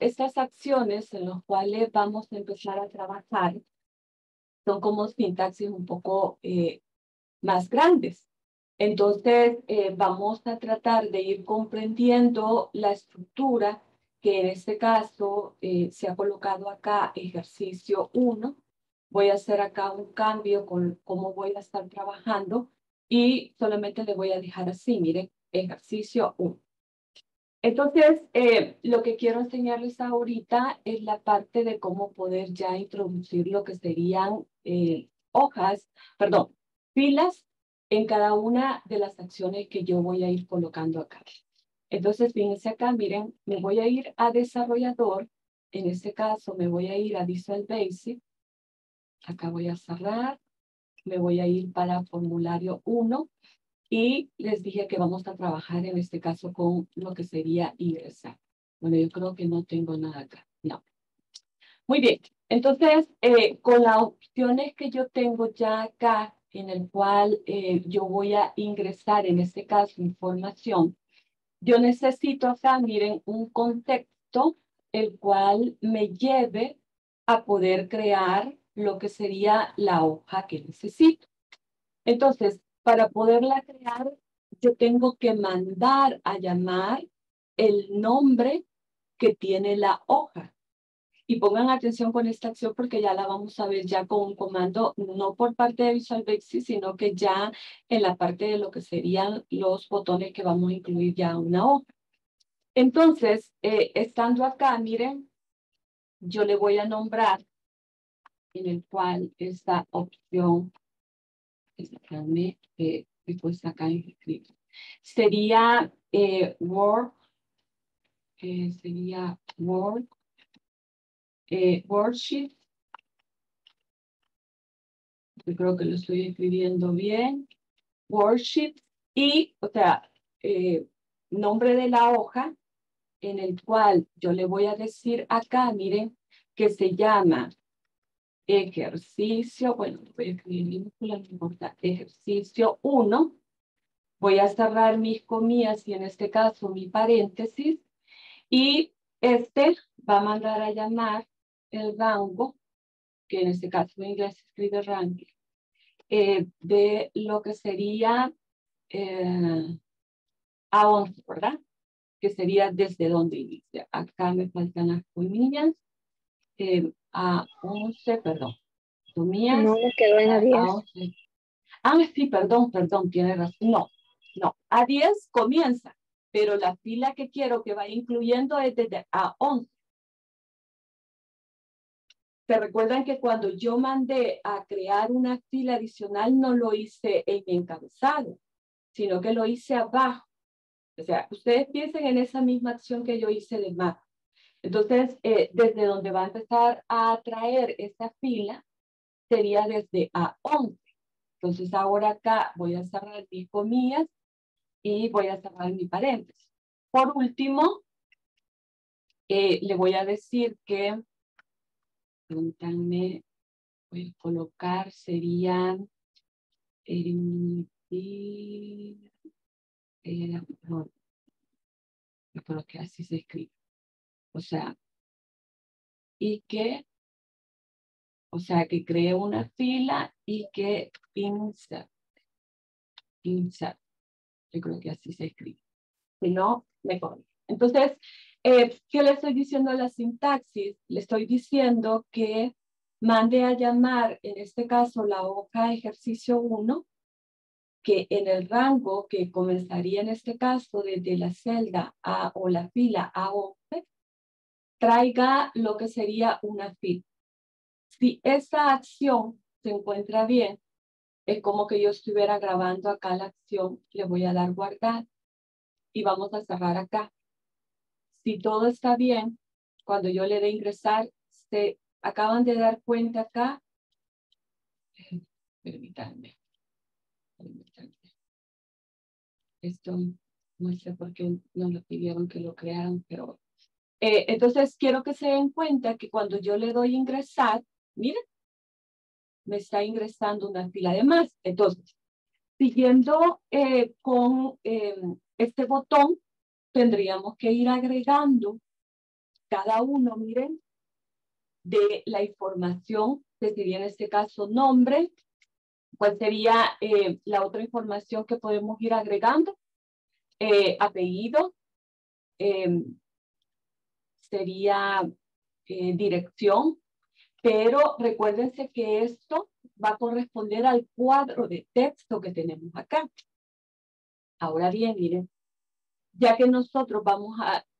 estas acciones en las cuales vamos a empezar a trabajar son como sintaxis un poco más grandes. Entonces, vamos a tratar de ir comprendiendo la estructura que en este caso se ha colocado acá, ejercicio 1. Voy a hacer acá un cambio con cómo voy a estar trabajando y solamente le voy a dejar así, miren, ejercicio 1. Entonces, lo que quiero enseñarles ahorita es la parte de cómo poder ya introducir lo que serían filas en cada una de las acciones que yo voy a ir colocando acá. Entonces, fíjense acá, miren, me voy a ir a desarrollador. En este caso, me voy a ir a Visual Basic. Acá voy a cerrar. Me voy a ir para formulario 1. Y les dije que vamos a trabajar en este caso con lo que sería ingresar. Bueno, yo creo que no tengo nada acá. No. Muy bien. Entonces, con las opciones que yo tengo ya acá, en el cual yo voy a ingresar, en este caso, información, yo necesito acá, miren, un contexto el cual me lleve a poder crear lo que sería la hoja que necesito. Entonces, para poderla crear, yo tengo que mandar a llamar el nombre que tiene la hoja. Y pongan atención con esta acción porque ya la vamos a ver ya con un comando, no por parte de Visual Basic, sino que ya en la parte de lo que serían los botones que vamos a incluir ya una hoja. Entonces, estando acá, miren, yo le voy a nombrar en el cual esta opción, pues acá escrito, sería Worksheet. Yo creo que lo estoy escribiendo bien. Worksheet y, o sea, nombre de la hoja en el cual yo le voy a decir acá, miren, que se llama ejercicio, bueno, voy a escribir minúscula, no importa, ejercicio 1. Voy a cerrar mis comillas y en este caso mi paréntesis. Y este va a mandar a llamar el rango, que en este caso en inglés se escribe ranking, de lo que sería a 11, ¿verdad? Que sería desde donde inicia. Acá me faltan las comillas. A 11, perdón. Comillas. No, me quedó en la 10. A 11. Ah, sí, perdón, tiene razón. No, a 10 comienza, pero la fila que quiero que vaya incluyendo es desde a 11. ¿Se recuerdan que cuando yo mandé a crear una fila adicional no lo hice en encabezado, sino que lo hice abajo? O sea, ustedes piensen en esa misma acción que yo hice de mapa. Entonces, desde donde va a empezar a traer esta fila sería desde A11. Entonces, ahora acá voy a cerrar mis comillas y voy a cerrar mi paréntesis. Por último, le voy a decir que, permítanme, voy a colocar, sería no, yo creo que así se escribe, o sea, y que, o sea, que cree una fila y que insert, yo creo que así se escribe, si no, me corrijo. Entonces, ¿qué le estoy diciendo a la sintaxis? Le estoy diciendo que mande a llamar, en este caso, la hoja ejercicio 1, que en el rango que comenzaría en este caso desde la celda A o la fila A11, traiga lo que sería una fila. Si esa acción se encuentra bien, es como que yo estuviera grabando acá la acción, le voy a dar guardar y vamos a cerrar acá. Si todo está bien, cuando yo le dé ingresar, se acaban de dar cuenta acá, permítanme. Esto no sé por qué no lo pidieron que lo crearan, pero entonces quiero que se den cuenta que cuando yo le doy ingresar, miren, me está ingresando una fila de más. Entonces, siguiendo con este botón, tendríamos que ir agregando cada uno, miren, de la información, que sería en este caso nombre. ¿Cuál sería la otra información que podemos ir agregando? Apellido, sería dirección, pero recuérdense que esto va a corresponder al cuadro de texto que tenemos acá. Ahora bien, miren, ya que nosotros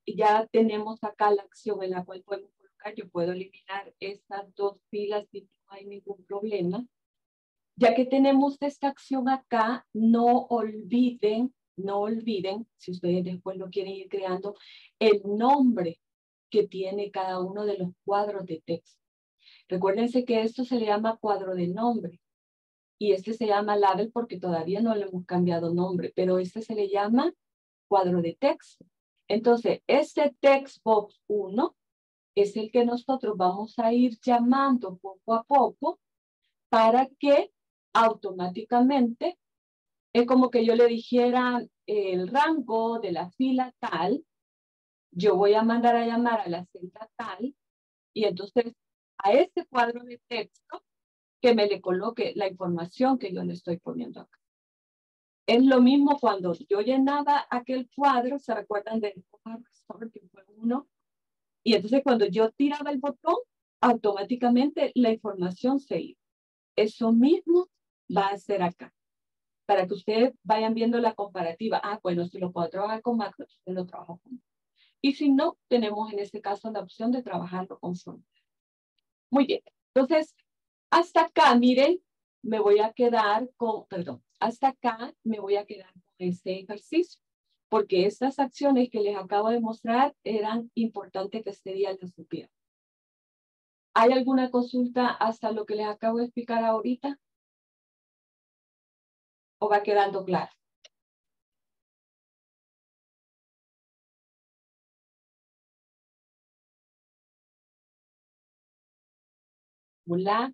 ya tenemos acá la acción en la cual podemos colocar, yo puedo eliminar estas dos filas si no hay ningún problema. Ya que tenemos esta acción acá, no olviden, si ustedes después lo quieren ir creando, el nombre que tiene cada uno de los cuadros de texto. Recuérdense que esto se le llama cuadro de nombre y este se llama label porque todavía no le hemos cambiado nombre, pero este se le llama cuadro de texto. Entonces, este text box 1 es el que nosotros vamos a ir llamando poco a poco para que automáticamente es como que yo le dijera el rango de la fila tal, yo voy a mandar a llamar a la celda tal y entonces a este cuadro de texto que me le coloque la información que yo le estoy poniendo acá. Es lo mismo cuando yo llenaba aquel cuadro, ¿se recuerdan del cuadro que fue uno? Y entonces cuando yo tiraba el botón, automáticamente la información se iba. Eso mismo va a ser acá, para que ustedes vayan viendo la comparativa. Ah, bueno, si lo puedo trabajar con macro, yo lo trabajo con macro. Y si no, tenemos en este caso la opción de trabajarlo con frontend. Muy bien, entonces, hasta acá, miren, me voy a quedar con, hasta acá me voy a quedar con este ejercicio, porque estas acciones que les acabo de mostrar eran importantes que este día las supieran. ¿Hay alguna consulta hasta lo que les acabo de explicar ahorita? ¿O va quedando claro? Hola.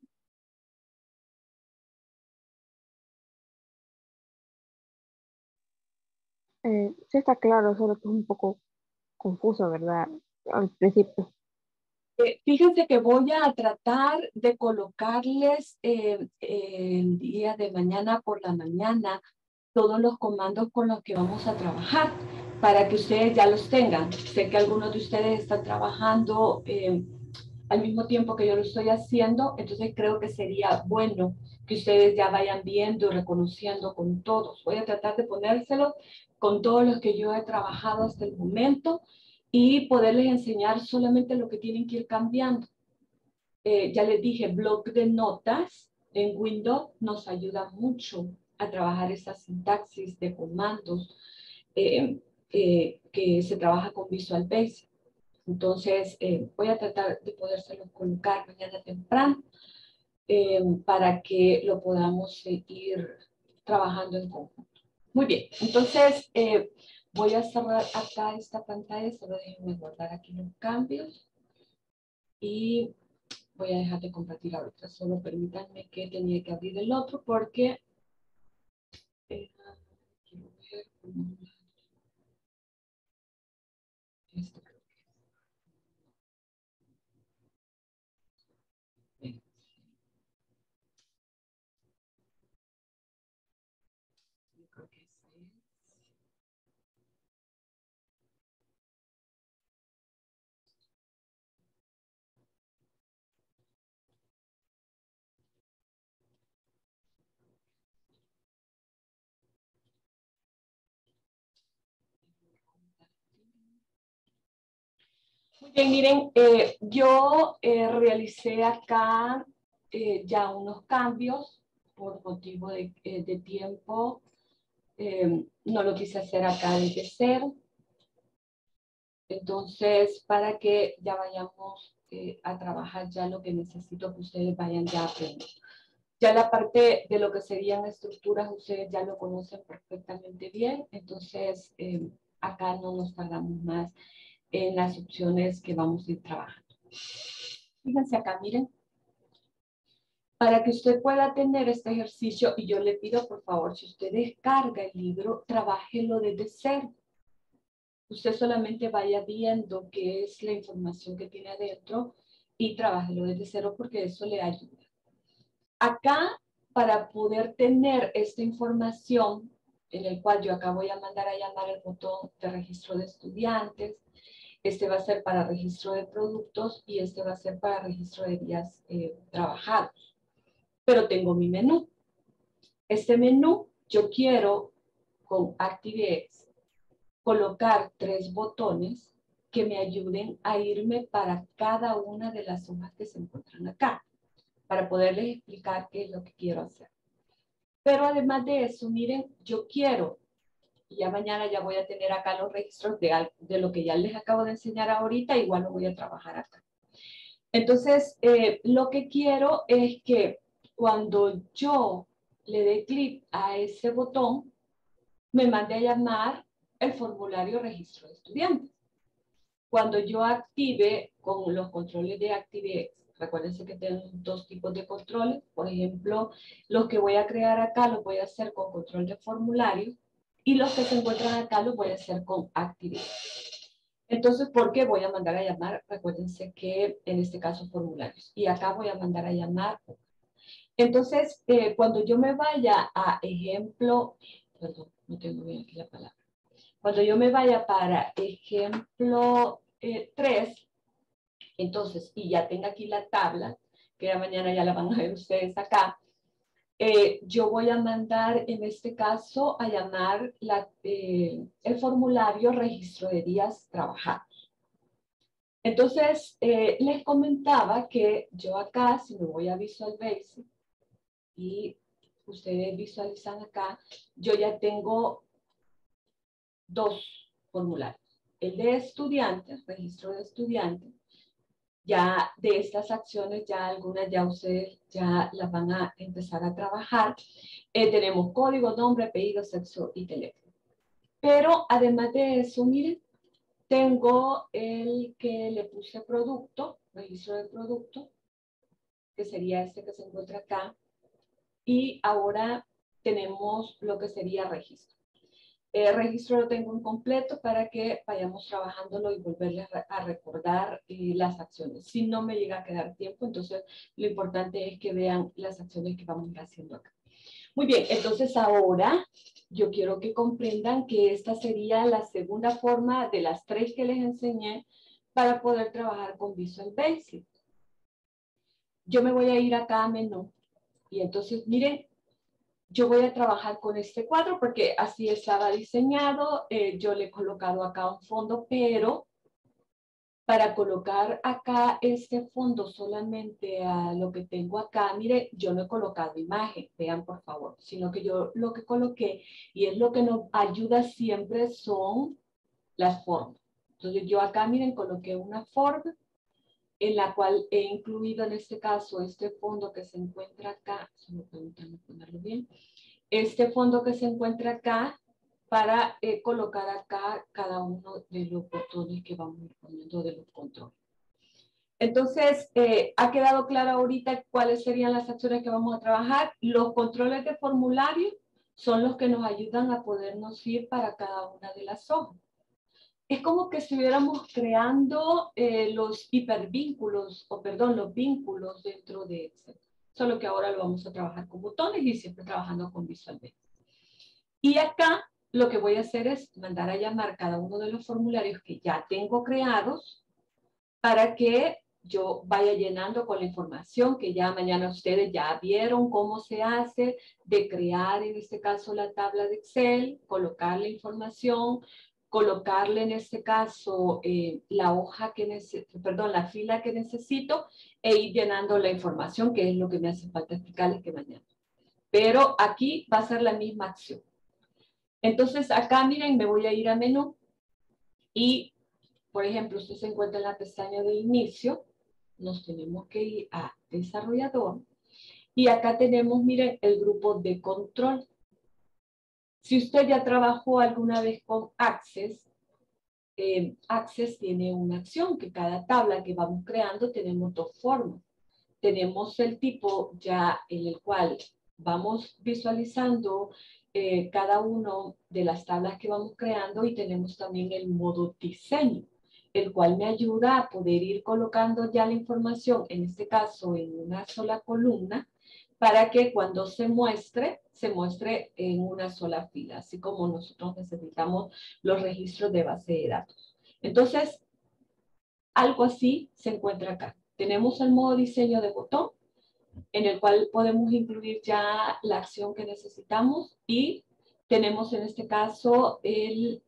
Sí está claro, solo que es un poco confuso, ¿verdad? Al principio. Fíjense que voy a tratar de colocarles el día de mañana por la mañana todos los comandos con los que vamos a trabajar para que ustedes ya los tengan. Sé que algunos de ustedes están trabajando al mismo tiempo que yo lo estoy haciendo, entonces creo que sería bueno que ustedes ya vayan viendo, reconociendo con todos. Voy a tratar de ponérselos con todos los que yo he trabajado hasta el momento y poderles enseñar solamente lo que tienen que ir cambiando. Ya les dije, bloc de notas en Windows nos ayuda mucho a trabajar esa sintaxis de comandos que se trabaja con Visual Basic. Entonces, voy a tratar de podérselos colocar mañana temprano para que lo podamos seguir trabajando en conjunto. Muy bien, entonces... voy a cerrar acá esta pantalla, solo déjenme guardar aquí los cambios y voy a dejar de compartir ahorita. Solo permítanme que tenía que abrir el otro porque quiero ver cómo este creo que es. Muy bien, miren, yo realicé acá ya unos cambios por motivo de tiempo. No lo quise hacer acá desde cero. Entonces, para que ya vayamos a trabajar ya lo que necesito que ustedes vayan ya aprendiendo. Ya la parte de lo que serían estructuras, ustedes ya lo conocen perfectamente bien. Entonces, acá no nos tardamos más en las opciones que vamos a ir trabajando. Fíjense acá, miren. Para que usted pueda tener este ejercicio, y yo le pido, por favor, si usted descarga el libro, trabájelo desde cero. Usted solamente vaya viendo qué es la información que tiene adentro y trabájelo desde cero porque eso le ayuda. Acá, para poder tener esta información, en el cual yo acá voy a mandar a llamar el botón de registro de estudiantes, este va a ser para registro de productos y este va a ser para registro de días trabajados. Pero tengo mi menú. Este menú yo quiero con ActiveX colocar 3 botones que me ayuden a irme para cada una de las hojas que se encuentran acá para poderles explicar qué es lo que quiero hacer. Pero además de eso, miren, yo quiero, y ya mañana ya voy a tener acá los registros de lo que ya les acabo de enseñar ahorita, igual lo voy a trabajar acá. Entonces, lo que quiero es que cuando yo le dé clic a ese botón, me mande a llamar el formulario registro de estudiantes. Cuando yo active con los controles de ActiveX, recuérdense que tengo dos tipos de controles. Por ejemplo, los que voy a crear acá los voy a hacer con control de formulario y los que se encuentran acá los voy a hacer con ActiveX. Entonces, ¿por qué voy a mandar a llamar? Recuérdense que en este caso formularios. Y acá voy a mandar a llamar. Entonces, cuando yo me vaya a ejemplo, perdón, no tengo bien aquí la palabra. Cuando yo me vaya para ejemplo 3, entonces, y ya tenga aquí la tabla, que ya mañana ya la van a ver ustedes acá, yo voy a mandar, en este caso, a llamar el formulario registro de días trabajados. Entonces, les comentaba que yo acá, si me voy a Visual Basic, y ustedes visualizan acá, yo ya tengo dos formularios. El de estudiantes, registro de estudiantes. Ya de estas acciones, ya algunas ya ustedes ya las van a empezar a trabajar. Tenemos código, nombre, apellido, sexo y teléfono. Pero además de eso, miren, tengo el que le puse producto, registro de producto, que sería este que se encuentra acá. Y ahora tenemos lo que sería registro. El registro lo tengo incompleto para que vayamos trabajándolo y volverles a recordar las acciones. Si no me llega a quedar tiempo, entonces lo importante es que vean las acciones que vamos haciendo acá. Muy bien, entonces ahora yo quiero que comprendan que esta sería la segunda forma de las tres que les enseñé para poder trabajar con Visual Basic. Yo me voy a ir acá a menú y entonces miren, yo voy a trabajar con este cuadro porque así estaba diseñado. Yo le he colocado acá un fondo, pero para colocar acá este fondo solamente a lo que tengo acá, mire, yo no he colocado imagen, vean por favor, sino que yo lo que coloqué y es lo que nos ayuda siempre son las formas. Entonces yo acá, miren, coloqué una forma en la cual he incluido en este caso este fondo que se encuentra acá, solo permítanme ponerlo bien, este fondo que se encuentra acá para colocar acá cada uno de los botones que vamos poniendo de los controles. Entonces, ¿ha quedado claro ahorita cuáles serían las acciones que vamos a trabajar? Los controles de formulario son los que nos ayudan a podernos ir para cada una de las hojas. Es como que estuviéramos creando los hipervínculos, o perdón, los vínculos dentro de Excel. Solo que ahora lo vamos a trabajar con botones y siempre trabajando con Visual Basic. Y acá lo que voy a hacer es mandar a llamar cada uno de los formularios que ya tengo creados para que yo vaya llenando con la información que ya mañana ustedes ya vieron cómo se hace de crear, en este caso, la tabla de Excel, colocar la información, colocarle en este caso la hoja que necesito, perdón, la fila que necesito e ir llenando la información, que es lo que me hace falta explicarles que mañana. Pero aquí va a ser la misma acción. Entonces acá miren, me voy a ir a menú y, por ejemplo, usted se encuentra en la pestaña de inicio, nos tenemos que ir a desarrollador y acá tenemos, miren, el grupo de control. Si usted ya trabajó alguna vez con Access, Access tiene una acción que cada tabla que vamos creando tenemos dos formas. Tenemos el tipo ya en el cual vamos visualizando cada una de las tablas que vamos creando y tenemos también el modo diseño, el cual me ayuda a poder ir colocando ya la información, en este caso en una sola columna, para que cuando se muestre en una sola fila, así como nosotros necesitamos los registros de base de datos. Entonces, algo así se encuentra acá. Tenemos el modo diseño de botón, en el cual podemos incluir ya la acción que necesitamos y tenemos en este caso el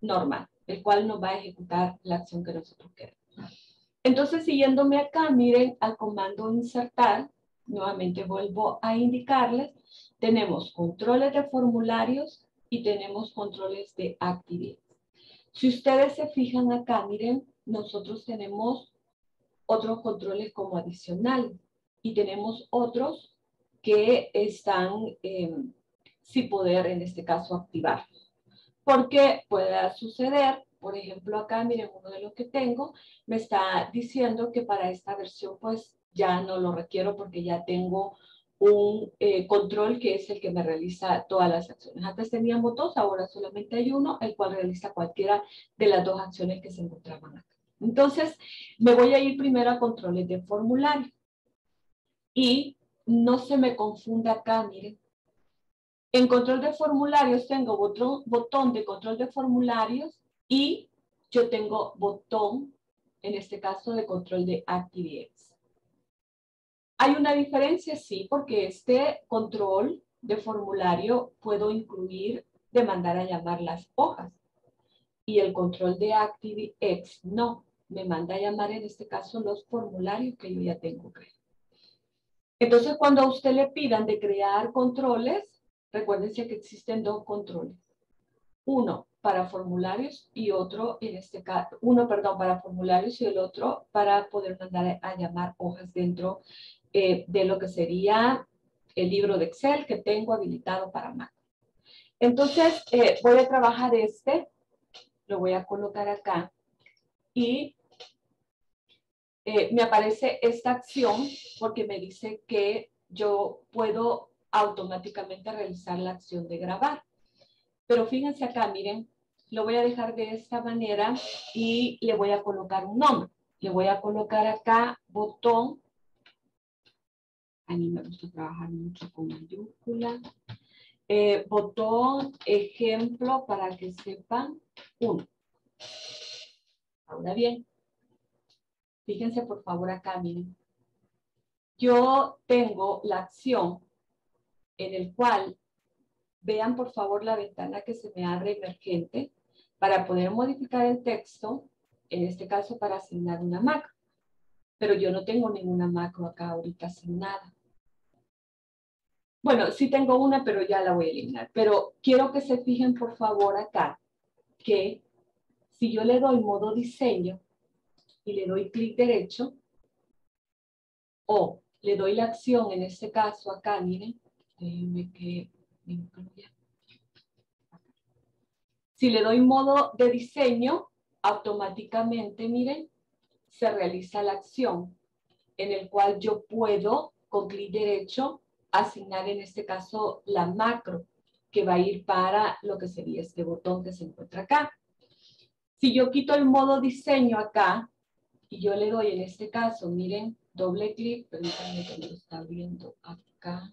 normal, el cual nos va a ejecutar la acción que nosotros queremos. Entonces, siguiéndome acá, miren al comando insertar, nuevamente vuelvo a indicarles Tenemos controles de formularios y tenemos controles de ActiveX. Si ustedes se fijan acá, miren, nosotros tenemos otros controles como adicional y tenemos otros que están sin poder, en este caso, activar. Porque puede suceder, por ejemplo, acá, miren, uno de los que tengo me está diciendo que para esta versión, pues, ya no lo requiero porque ya tengo un control que es el que me realiza todas las acciones. Antes teníamos dos, ahora solamente hay uno, el cual realiza cualquiera de las dos acciones que se encontraban acá. Entonces, me voy a ir primero a controles de formulario. Y no se me confunda acá, miren. En control de formularios tengo otro botón de control de formularios y yo tengo botón, en este caso, de control de ActiveX. ¿Hay una diferencia? Sí, porque este control de formulario puedo incluir de mandar a llamar las hojas. Y el control de ActiveX no. Me manda a llamar en este caso los formularios que yo ya tengo creados. Entonces, cuando a usted le pidan de crear controles, recuérdense que existen dos controles. Uno para formularios y otro, en este caso, para formularios y el otro para poder mandar a llamar hojas dentro de lo que sería el libro de Excel que tengo habilitado para Mac. Entonces, voy a trabajar este, lo voy a colocar acá y me aparece esta acción porque me dice que yo puedo automáticamente realizar la acción de grabar. Pero fíjense acá, miren, lo voy a dejar de esta manera y le voy a colocar un nombre. Le voy a colocar acá botón. A mí me gusta trabajar mucho con mayúscula. Botón, ejemplo, para que sepan, 1. Ahora bien, fíjense por favor acá, miren. Yo tengo la acción en el cual, vean por favor la ventana que se me abre emergente para poder modificar el texto, en este caso para asignar una macro. Pero yo no tengo ninguna macro acá ahorita asignada. Bueno, sí tengo una, pero ya la voy a eliminar. Pero quiero que se fijen, por favor, acá, que si yo le doy modo diseño y le doy clic derecho, o le doy la acción, en este caso, acá, miren, déjenme que me incluya. Si le doy modo de diseño, automáticamente, miren, se realiza la acción en el cual yo puedo, con clic derecho, asignar en este caso la macro que va a ir para lo que sería este botón que se encuentra acá. Si yo quito el modo diseño acá y yo le doy en este caso, miren, doble clic, permítanme que me lo está abriendo acá.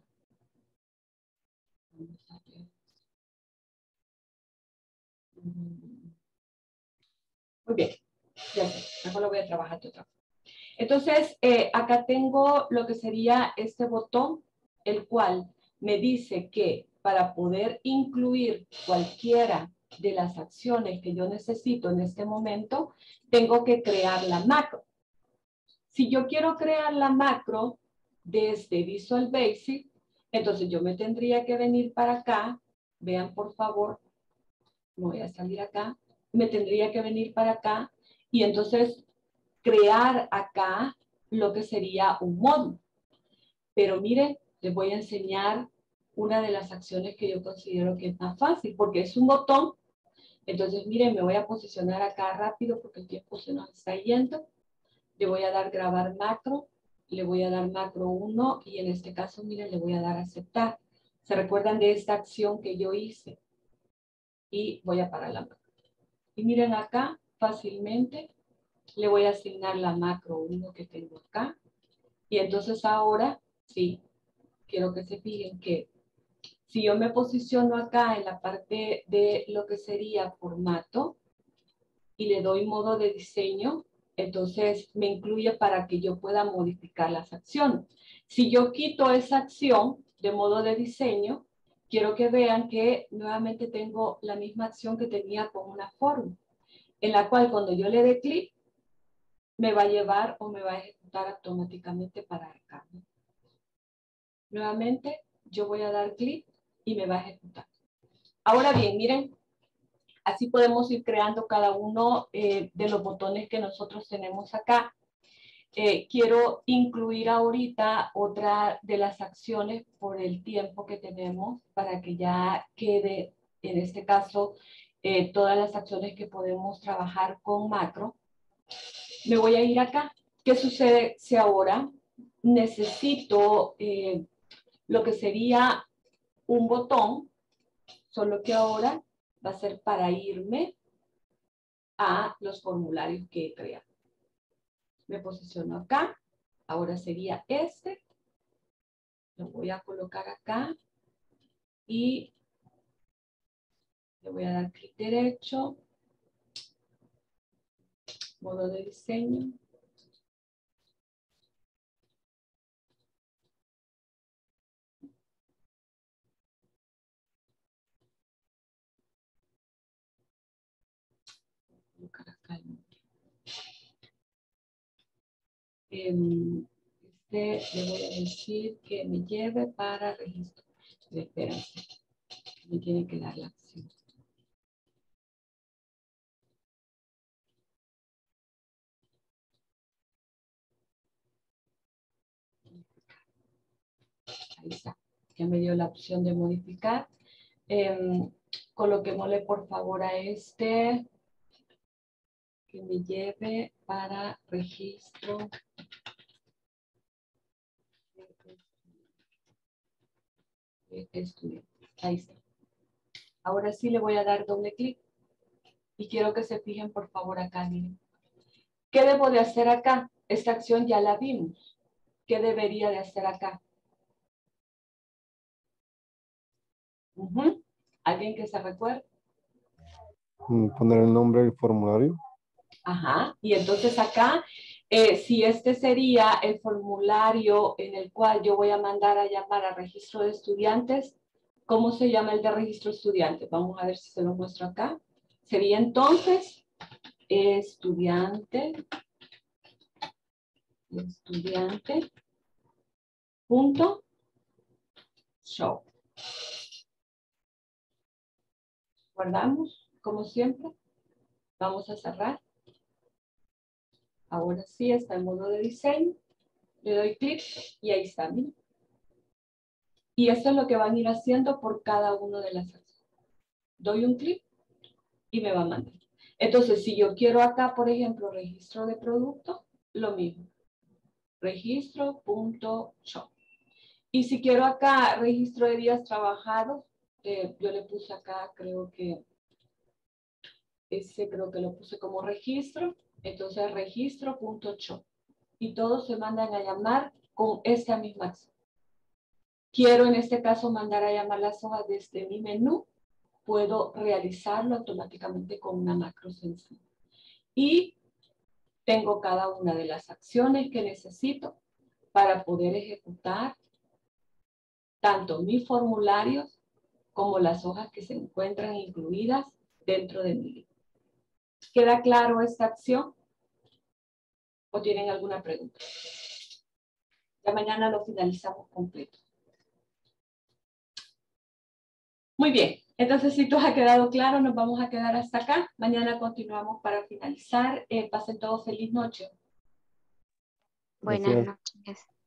Muy bien, ya sé, mejor lo voy a trabajar de otra forma. Entonces, acá tengo lo que sería este botón, el cual me dice que para poder incluir cualquiera de las acciones que yo necesito en este momento, tengo que crear la macro. Si yo quiero crear la macro desde Visual Basic, entonces yo me tendría que venir para acá, vean por favor, me voy a salir acá, me tendría que venir para acá y entonces crear acá lo que sería un módulo. Pero miren, les voy a enseñar una de las acciones que yo considero que es más fácil, porque es un botón. Entonces, miren, me voy a posicionar acá rápido porque el tiempo se nos está yendo. Le voy a dar grabar macro, le voy a dar macro 1 y en este caso, miren, le voy a dar aceptar. ¿Se recuerdan de esta acción que yo hice? Y voy a parar la macro. Y miren acá, fácilmente, le voy a asignar la macro 1 que tengo acá. Y entonces ahora, sí, quiero que se fijen que si yo me posiciono acá en la parte de lo que sería formato y le doy modo de diseño, entonces me incluye para que yo pueda modificar las acciones. Si yo quito esa acción de modo de diseño, quiero que vean que nuevamente tengo la misma acción que tenía con una forma, en la cual cuando yo le dé clic, me va a llevar o me va a ejecutar automáticamente para el cambio. Nuevamente, yo voy a dar clic y me va a ejecutar. Ahora bien, miren, así podemos ir creando cada uno de los botones que nosotros tenemos acá. Quiero incluir ahorita otra de las acciones por el tiempo que tenemos para que ya quede, en este caso, todas las acciones que podemos trabajar con macro. Me voy a ir acá. ¿Qué sucede si ahora necesito lo que sería un botón, solo que ahora va a ser para irme a los formularios que he creado? Me posiciono acá, ahora sería este, lo voy a colocar acá y le voy a dar clic derecho, modo de diseño. Le voy a decir que me lleve para registro. Espérense, me tiene que dar la acción. Ahí está, ya me dio la opción de modificar. Coloquémosle por favor a este que me lleve para registro. Ahí está. Ahora sí le voy a dar doble clic y quiero que se fijen por favor acá, miren. ¿Qué debo de hacer acá? Esta acción ya la vimos. ¿Qué debería de hacer acá? ¿Alguien que se recuerde? Poner el nombre del formulario. Ajá, y entonces acá, si este sería el formulario en el cual yo voy a mandar a llamar a registro de estudiantes, ¿cómo se llama el de registro de estudiantes? Vamos a ver si se lo muestro acá. Sería entonces estudiante.show. Guardamos, como siempre. Vamos a cerrar. Ahora sí está el modo de diseño. Le doy clic y ahí está. Miren. Y esto es lo que van a ir haciendo por cada una de las acciones. Doy un clic y me va a mandar. Entonces, si yo quiero acá, por ejemplo, registro de producto, lo mismo. Registro.shop. Y si quiero acá registro de días trabajados, yo le puse acá, creo que ese creo que lo puse como registro. Entonces, registro.show. Y todos se mandan a llamar con esta misma acción. Quiero, en este caso, mandar a llamar las hojas desde mi menú. Puedo realizarlo automáticamente con una macro sencilla. Y tengo cada una de las acciones que necesito para poder ejecutar tanto mis formularios como las hojas que se encuentran incluidas dentro de mi libro. ¿Queda claro esta acción? ¿O tienen alguna pregunta? Ya mañana lo finalizamos completo. Muy bien. Entonces, si todo ha quedado claro, nos vamos a quedar hasta acá. Mañana continuamos para finalizar. Pasen todos feliz noche. Buenas noches.